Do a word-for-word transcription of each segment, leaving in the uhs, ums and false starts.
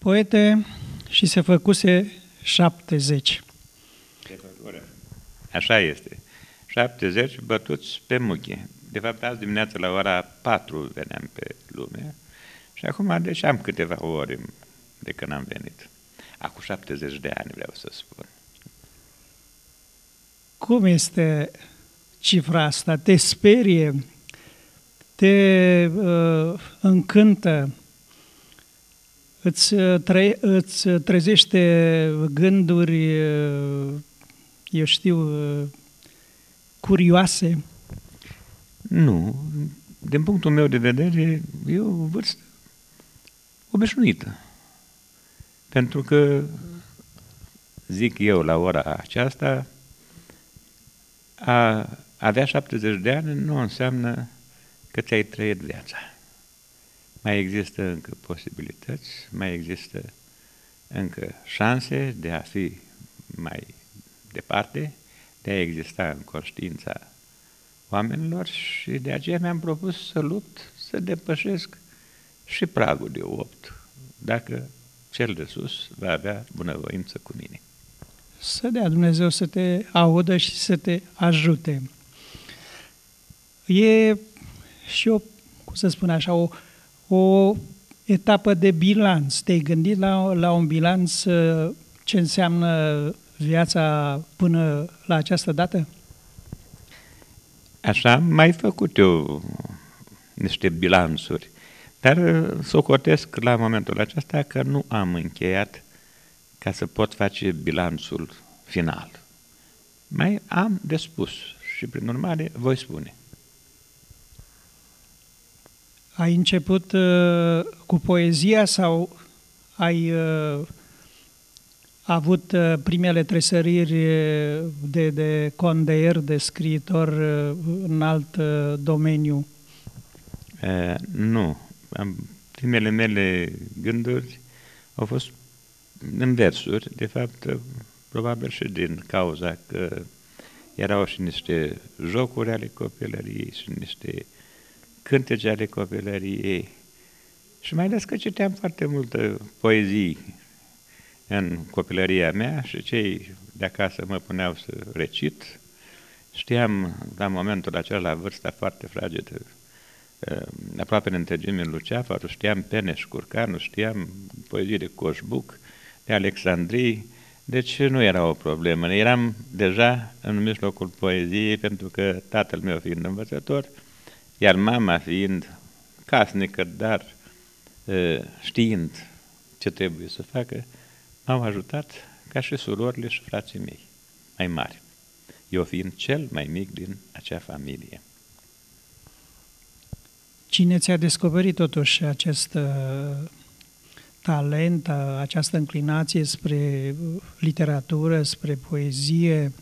poete și se făcuse șaptezeci. Așa este. șaptezeci bătuți pe muche. De fapt, azi dimineața la ora patru veneam pe lume și acum deci am câteva ori de când am venit. Acum șaptezeci de ani vreau să spun. Cum este cifra asta? Te sperie? Te uh, încântă? Îți, tre îți trezește gânduri, eu știu, curioase? Nu. Din punctul meu de vedere, e o vârstă obișnuită. Pentru că, zic eu, la ora aceasta, a avea șaptezeci de ani nu înseamnă că ți-ai trăit viața. Mai există încă posibilități, mai există încă șanse de a fi mai departe, de a exista în conștiința oamenilor și de aceea mi-am propus să lupt, să depășesc și pragul de opt, dacă cel de sus va avea bunăvoință cu mine. Să dea Dumnezeu să te audă și să te ajute. E și o, cum să spun așa, o, o etapă de bilanț. Te-ai gândit la, la un bilanț ce înseamnă viața până la această dată? Așa am mai făcut eu niște bilanțuri, dar socotesc la momentul acesta că nu am încheiat ca să pot face bilanțul final. Mai am de spus și, prin urmare, voi spune. Ai început uh, cu poezia sau ai uh, avut uh, primele tresăriri de, de condeier, de scriitor uh, în alt uh, domeniu? Uh, nu. Am, primele mele gânduri au fost în versuri, de fapt, probabil și din cauza că erau și niște jocuri ale copilăriei și niște cântece ale copilăriei. Și mai ales că citeam foarte multă poezii în copilăria mea și cei de acasă mă puneau să recit. Știam, la momentul acela, la vârsta foarte fragedă, aproape în întregime Luceafaru, știam Peneș Curcanu, știam poezii de Coșbuc, de Alexandrii, deci nu era o problemă. Eram deja în mijlocul poeziei, pentru că tatăl meu fiind învățător, iar mama fiind casnică, dar știind ce trebuie să facă, m-au ajutat ca și surorile și frații mei mai mari, eu fiind cel mai mic din acea familie. Cine ți-a descoperit totuși acest talent, această înclinație spre literatură, spre poezie?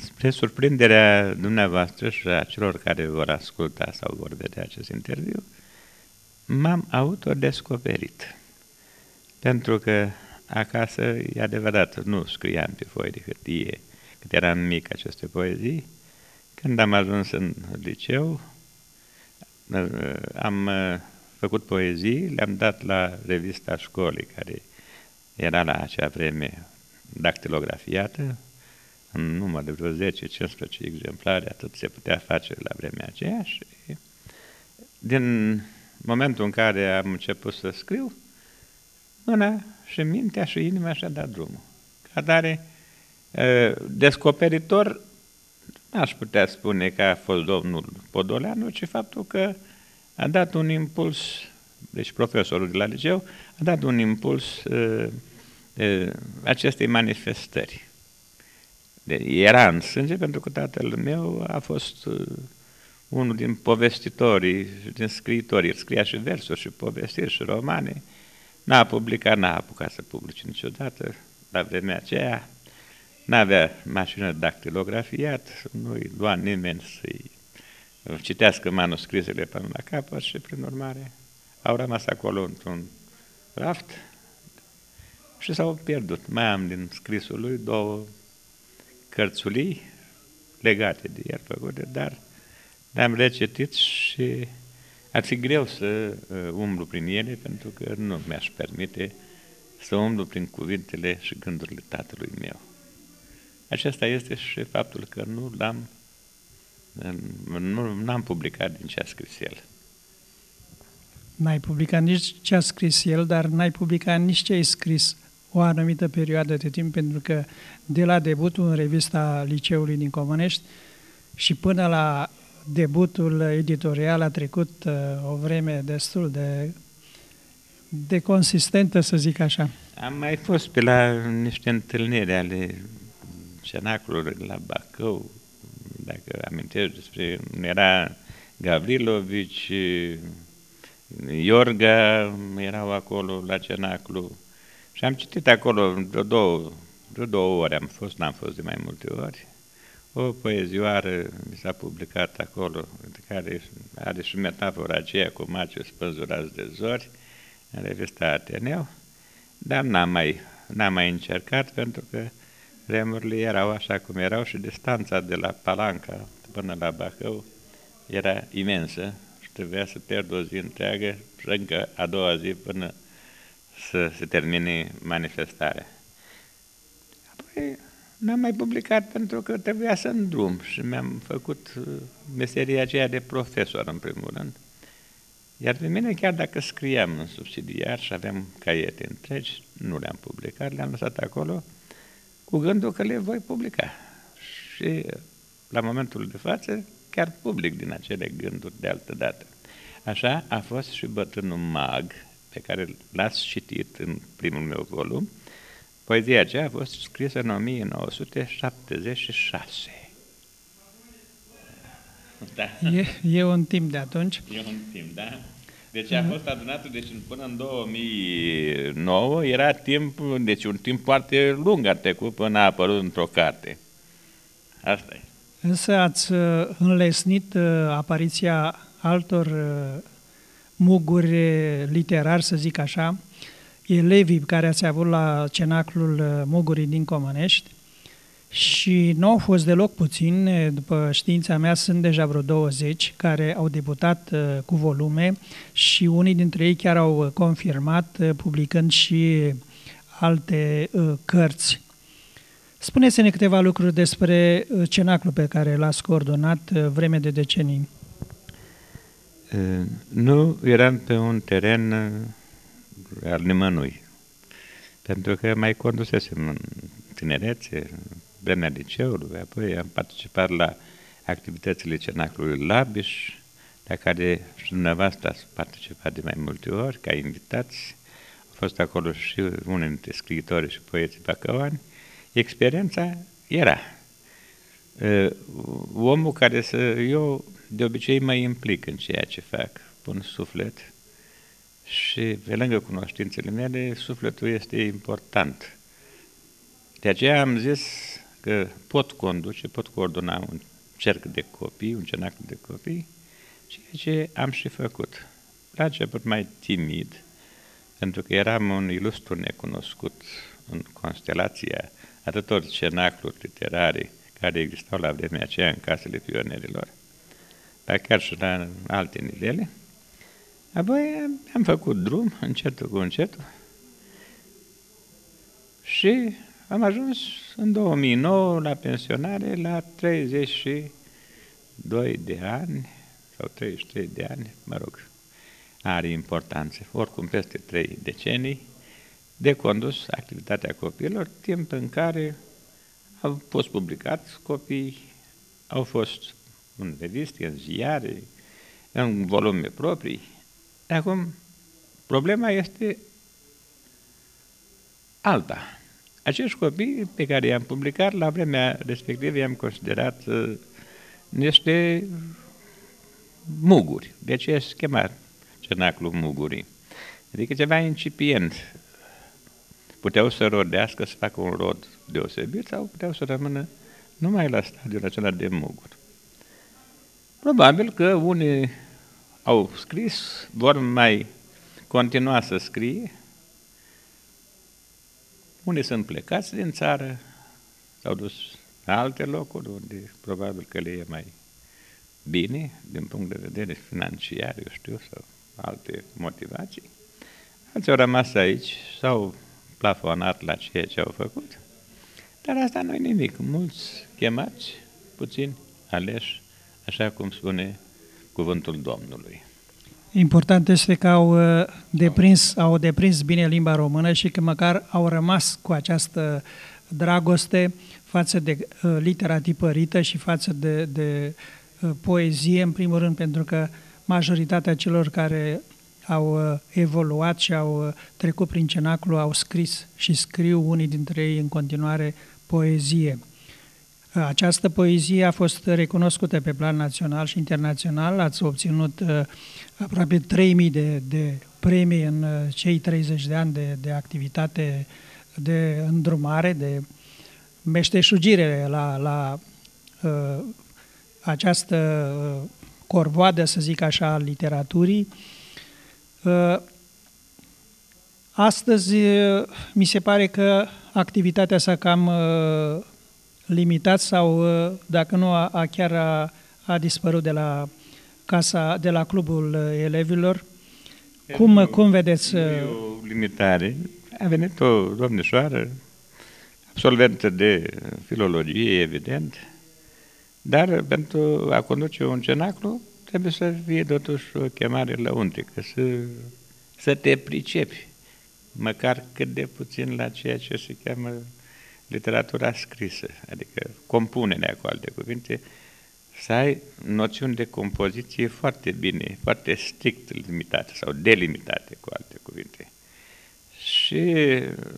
Spre surprinderea dumneavoastră și a celor care vor asculta sau vor vedea acest interviu, m-am autodescoperit. Pentru că acasă, e adevărat, nu scriam pe foi de hârtie cât eram mic aceste poezii. Când am ajuns în liceu, am făcut poezii, le-am dat la revista școlii, care era la acea vreme dactilografiată, în număr de vreo zece cincisprezece exemplare, atât se putea face la vremea aceea. Și din momentul în care am început să scriu, mâna și mintea și inima și-a dat drumul. Ca tare, descoperitor, n-aș putea spune că a fost domnul Podoleanu, ci faptul că a dat un impuls, deci profesorul de la liceu, a dat un impuls uh, uh, acestei manifestări. De, era în sânge, pentru că tatăl meu a fost uh, unul din povestitorii, din scriitorii, el scria și versuri, și povestiri, și romane. N-a publicat, n-a apucat să publice niciodată, la vremea aceea. N-avea mașină dactilografiat, nu-i lua nimeni să-i citească manuscrisele până la capăt și, prin urmare, au rămas acolo într-un raft și s-au pierdut. Mai am din scrisul lui două cărțulii legate de el făcute, dar le-am recitit și Ar fi greu să umblu prin ele, pentru că nu mi-aș permite să umblu prin cuvintele și gândurile tatălui meu. Acesta este și faptul că nu l-am, nu n-am publicat din ce a scris el. N-ai publicat nici ce a scris el, dar n-ai publicat nici ce ai scris o anumită perioadă de timp, pentru că de la debutul în revista Liceului din Comănești și până la debutul editorial a trecut o vreme destul de, de consistentă, să zic așa. Am mai fost pe la niște întâlniri ale Cenaclului la Bacău, dacă amintești despre... Era Gavrilovici, Iorga erau acolo la Cenaclu și am citit acolo de două, de două ori am fost, n-am fost de mai multe ori. O poezioară mi s-a publicat acolo, care are și metafora aceea cu Marcius Pânzuraț de zori, în revista Ateneu, dar n-am mai, n-am mai încercat, pentru că vremurile erau așa cum erau și distanța de la Palanca până la Bacău era imensă și trebuia să pierd o zi întreagă și încă a doua zi până să se termine manifestarea. Apoi n-am mai publicat pentru că trebuia să îndrum și mi-am făcut meseria aceea de profesor, în primul rând. Iar de mine, chiar dacă scriam în subsidiar și aveam caiete întregi, nu le-am publicat, le-am lăsat acolo cu gândul că le voi publica. Și la momentul de față chiar public din acele gânduri de altă dată. Așa a fost și Bătrânul Mag, pe care l-ați citit în primul meu volum. Poezia aceea a fost scrisă în o mie nouă sute șaptezeci și șase. Da. E, e un timp de atunci. E un timp, da. Deci a fost adunată, deci până în două mii nouă era timp, deci un timp foarte lung a trecut până a apărut într-o carte. Asta e. Însă ați înlesnit apariția altor muguri literari, să zic așa, elevii care ați avut la Cenaclul Mugurii din Comănești și nu au fost deloc puțini, după știința mea sunt deja vreo douăzeci care au debutat cu volume și unii dintre ei chiar au confirmat publicând și alte cărți. Spuneți-ne câteva lucruri despre Cenaclul pe care l-ați coordonat vreme de decenii. Nu eram pe un teren al nimănui, pentru că mai condusesem în tinerețe, vremea liceului, apoi am participat la activitățile Cenaclului Labiș, la care și dumneavoastră ați participat de mai multe ori, ca invitați, au fost acolo și unii dintre scriitorii și poeții bacăuani. Experiența era. Omul care să... Eu de obicei mă implic în ceea ce fac, pun suflet, și pe lângă cunoștințele mele, sufletul este important. De aceea am zis că pot conduce, pot coordona un cerc de copii, un cenaclu de copii, ceea ce am și făcut. La început mai timid, pentru că eram un ilustru necunoscut în constelația atâtor cenacluri literare care existau la vremea aceea în casele pionerilor, dar chiar și la alte nivele. Apoi am făcut drum, încetul cu încetul, și am ajuns în două mii nouă la pensionare la treizeci și doi de ani, sau treizeci și trei de ani, mă rog, are importanță, oricum peste trei decenii, de condus activitatea copiilor, timp în care au fost publicați copii, au fost în reviste, în ziare, în volume proprii. Acum, problema este alta. Acești copii pe care i-am publicat, la vremea respectivă i-am considerat uh, niște muguri. De aceea se chema Cenaclul Mugurii. Adică ceva incipient. Puteau să rodească, să facă un rod deosebit, sau puteau să rămână numai la stadiul acela de muguri. Probabil că unii au scris, vor mai continua să scrie. Unii sunt plecați din țară, s-au dus la alte locuri, unde probabil că le e mai bine, din punct de vedere financiar, eu știu, sau alte motivații. Alții au rămas aici, s-au plafonat la ceea ce au făcut, dar asta nu-i nimic. Mulți chemați, puțini aleși, așa cum spune cuvântul Domnului. Important este că au deprins, au deprins bine limba română și că măcar au rămas cu această dragoste față de uh, litera tipărită și față de, de uh, poezie, în primul rând, pentru că majoritatea celor care au uh, evoluat și au uh, trecut prin Cenaclu au scris și scriu unii dintre ei în continuare poezie. Uh, această poezie a fost recunoscută pe plan național și internațional, ați obținut uh, aproape trei mii de, de premii în uh, cei treizeci de ani de, de activitate, de îndrumare, de meșteșugire la, la uh, această uh, corvoadă, să zic așa, a literaturii. Uh, astăzi uh, mi se pare că activitatea s-a cam uh, limitat sau, uh, dacă nu, a, a chiar a, a dispărut de la, casa, de la clubul uh, elevilor. Cum, o, cum vedeți? Uh, e o limitare. A venit o domnișoară, absolventă de filologie, evident, dar pentru a conduce un cenaclu trebuie să fie totuși o chemare lăuntrică, să, să te pricepi, măcar cât de puțin la ceea ce se cheamă literatura scrisă, adică compunerea, cu alte cuvinte, să ai noțiuni de compoziție foarte bine, foarte strict limitate sau delimitate, cu alte cuvinte. Și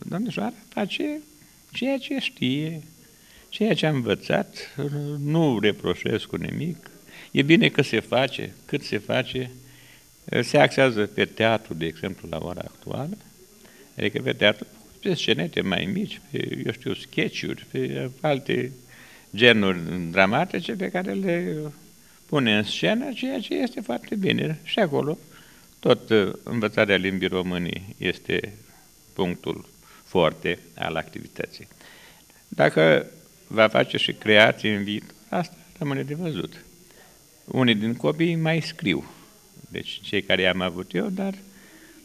domnișoara face ceea ce știe, ceea ce a învățat, nu reproșez cu nimic. E bine că se face, cât se face, se axează pe teatru, de exemplu, la ora actuală, adică pe teatru, pe scenete mai mici, pe, eu știu, sketch-uri, pe alte genuri dramatice pe care le pune în scenă, ceea ce este foarte bine. Și acolo tot învățarea limbii române este punctul foarte al activității. Dacă va face și creație în viitor, asta rămâne de văzut. Unii din copii mai scriu, deci cei care i-am avut eu, dar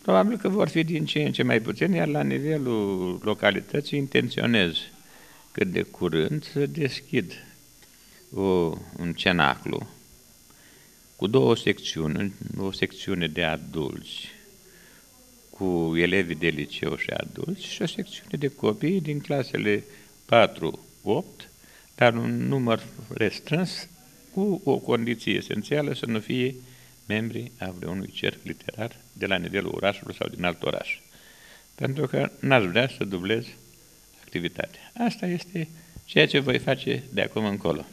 probabil că vor fi din ce în ce mai puțini, iar la nivelul localității intenționez cât de curând să deschid o, un cenaclu cu două secțiuni, o secțiune de adulți cu elevii de liceu și adulți și o secțiune de copii din clasele patru opt, dar un număr restrâns cu o condiție esențială, să nu fie membri a vreunui cerc literar de la nivelul orașului sau din alt oraș. Pentru că n-aș vrea să dublez activitatea. Asta este ceea ce voi face de acum încolo.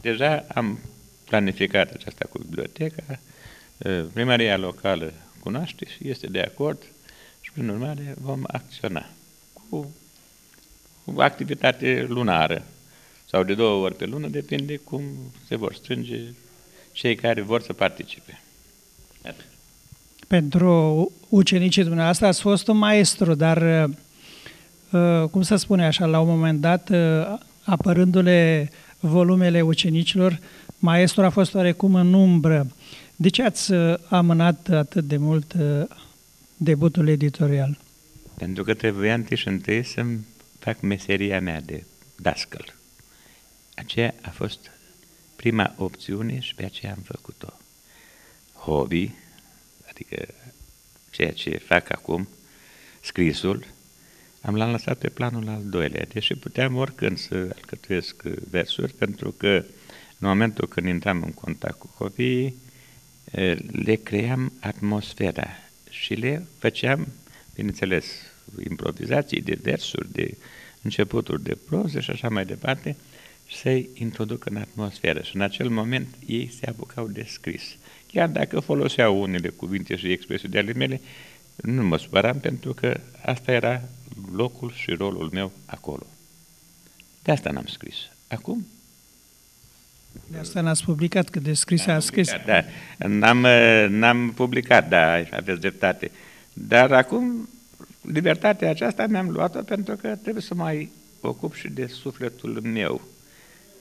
Deja am planificat aceasta cu biblioteca, primăria locală cunoaște și este de acord și, prin urmare, vom acționa cu o activitate lunară sau de două ori pe lună, depinde cum se vor strânge cei care vor să participe. Atât. Pentru ucenicii dumneavoastră ați fost un maestru, dar, cum să spune așa, la un moment dat, apărându-le volumele ucenicilor, maestru a fost oarecum în umbră. De ce ați amânat atât de mult debutul editorial? Pentru că trebuia întâi și întâi să-mi fac meseria mea de dascăl. Aceea a fost prima opțiune și pe aceea am făcut-o. Hobby, adică ceea ce fac acum, scrisul, am l-am lăsat pe planul al doilea, deși puteam oricând să alcătuiesc versuri, pentru că în momentul când intram în contact cu copiii, le cream atmosfera și le făceam, bineînțeles, improvizații de versuri, de începuturi de proză și așa mai departe, să-i introduc în atmosferă. Și în acel moment ei se apucau de scris. Chiar dacă foloseau unele cuvinte și expresii de ale mele, nu mă supăram, pentru că asta era locul și rolul meu acolo. De asta n-am scris. Acum, de asta n-ați publicat, că de scris a scris. Da, n-am publicat, da, aveți dreptate. Dar acum, libertatea aceasta mi-am luat-o pentru că trebuie să mai ocup și de sufletul meu.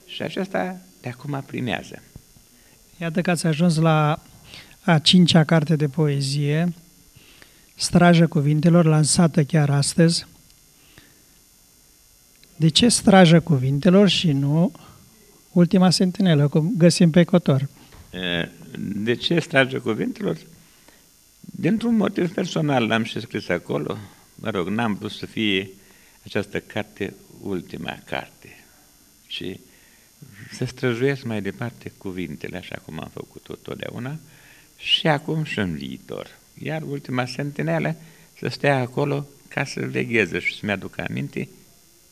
Și acesta de acum primează. Iată că ați ajuns la a cincea carte de poezie, Straja Cuvintelor, lansată chiar astăzi. De ce Straja Cuvintelor și nu Ultima Sentinelă, cum găsim pe Cotor? De ce Straja Cuvintelor? Dintr-un motiv personal l-am și scris acolo. Mă rog, n-am vrut să fie această carte ultima carte, ci să străjuiesc mai departe cuvintele, așa cum am făcut-o totdeauna, și acum și în viitor. Iar Ultima Sentinelă să stea acolo ca să vegheze și să-mi aduc aminte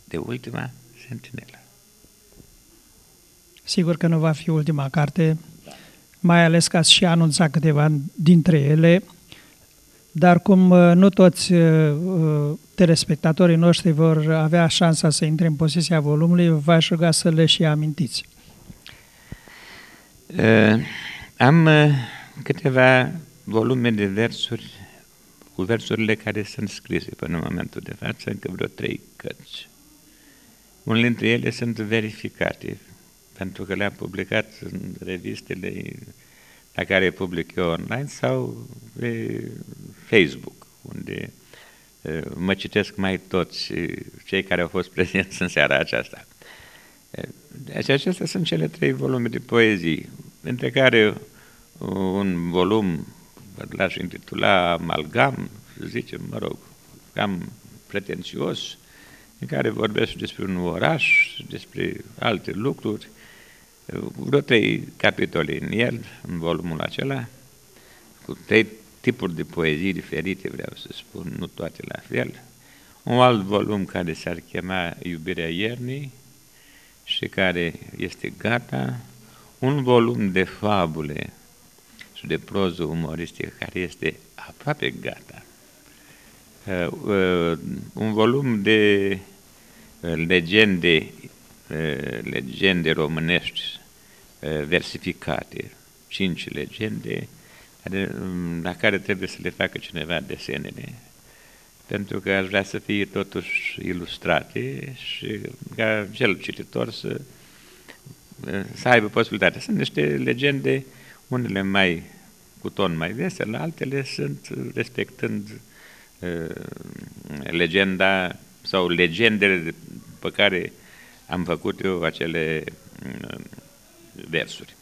de Ultima Sentinelă. Sigur că nu va fi ultima carte, da. Mai ales că ați și anunțat câteva dintre ele, dar cum nu toți telespectatorii noștri vor avea șansa să intre în posesia volumului, v-aș ruga să le și amintiți. Am câteva volume de versuri, cu versurile care sunt scrise până în momentul de față, încă vreo trei cărți. Unele dintre ele sunt verificate, pentru că le-am publicat în revistele la care public eu online sau pe Facebook, unde mă citesc mai toți cei care au fost prezenți în seara aceasta. Deci acestea sunt cele trei volume de poezii, între care un volum l-aș intitula Amalgam, să zicem, mă rog, cam pretențios, în care vorbesc despre un oraș, despre alte lucruri, vreo trei capitole în el, în volumul acela, cu trei tipuri de poezii diferite, vreau să spun, nu toate la fel. Un alt volum care s-ar chema Iubirea Iernii și care este gata, un volum de fabule și de proză umoristică care este aproape gata, un volum de legende, legende românești versificate, cinci legende, la care trebuie să le facă cineva desenele, pentru că aș vrea să fie totuși ilustrate și ca cel cititor să, să aibă posibilitatea. Sunt niște legende, unele mai cu ton mai vesel, altele sunt respectând uh, legenda sau legendele pe care am făcut eu acele uh, versuri.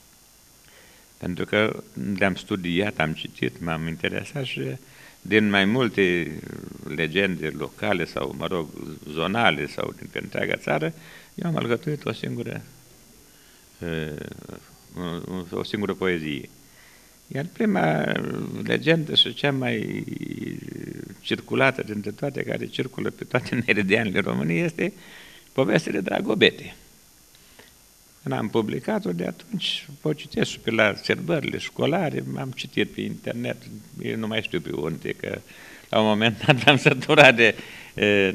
Pentru că le-am studiat, am citit, m-am interesat și din mai multe legende locale sau, mă rog, zonale sau din întreaga țară, eu am alcătuit o singură o singură poezie. Iar prima legendă și cea mai circulată dintre toate, care circulă pe toate meridianele României, este povestea de Dragobete. N-am publicat-o de atunci, o citesc pe la sărbările școlare, am citit pe internet, nu mai știu pe unde, că la un moment dat am săturat de,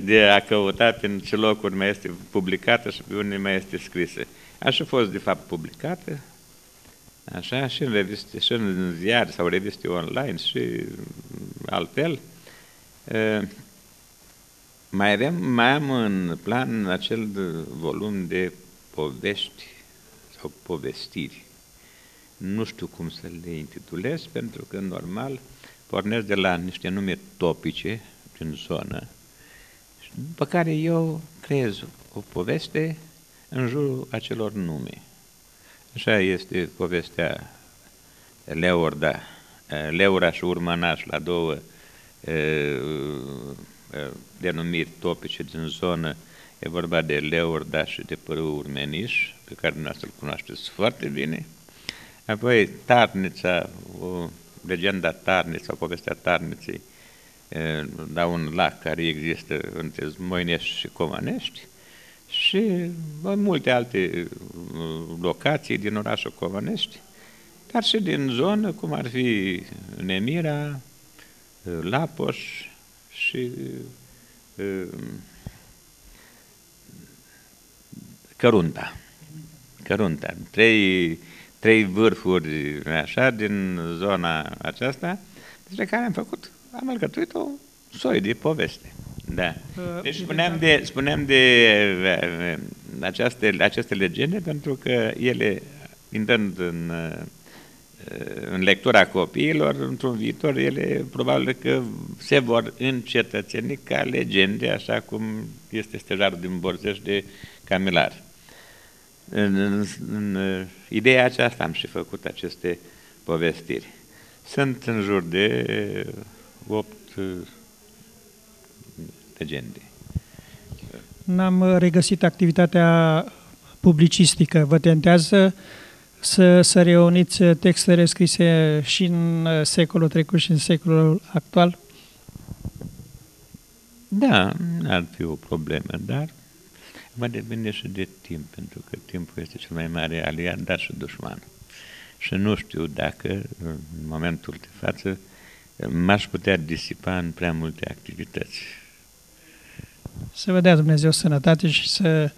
de a căuta în ce locuri mai este publicată și pe unde mai este scrisă. Așa a fost, de fapt, publicată, așa, și în reviste, și în ziar sau reviste online și altfel. Mai avem, mai am în plan acel volum de povești sau povestiri. Nu știu cum să le intitulez, pentru că, normal, pornesc de la niște nume topice din zonă, după care eu creez o poveste în jurul acelor nume. Așa este povestea Leorda, Leura și Urmanaș, la două e, e, denumiri topice din zonă. E vorba de Leorda și de părâul Urmeniș, pe care dumneavoastră îl cunoașteți foarte bine. Apoi Tarnița, o, legenda Tarnița, povestea Tarniței, e, la un lac care există între Zmoinești și Comănești, și multe alte locații din orașul Comănești, dar și din zonă, cum ar fi Nemira, Lapoș și Cărunta. Cărunta. Trei, trei vârfuri, așa, din zona aceasta, despre care am făcut, am alcătuit o soi de poveste. Da. Deci spuneam de, spuneam de aceaste, aceste legende, pentru că ele, intrând în în lectura copiilor, într-un viitor, ele probabil că se vor încetățeni ca legende, așa cum este stejarul din Borțești de Camilari. În, în, în ideea aceasta am și făcut aceste povestiri. Sunt în jur de opt legende. N-am regăsit activitatea publicistică. Vă tentează să, să reuniți textele scrise și în secolul trecut și în secolul actual? Da, ar fi o problemă, dar va depinde și de timp, pentru că timpul este cel mai mare aliat, dar și dușman. Și nu știu dacă, în momentul de față, m-aș putea disipa în prea multe activități. Să vă dea Dumnezeu sănătate și să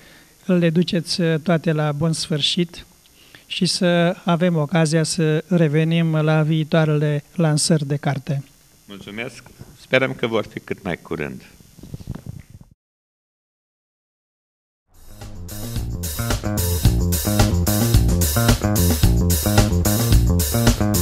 le duceți toate la bun sfârșit și să avem ocazia să revenim la viitoarele lansări de carte. Mulțumesc! Sperăm că vor fi cât mai curând. Thank you.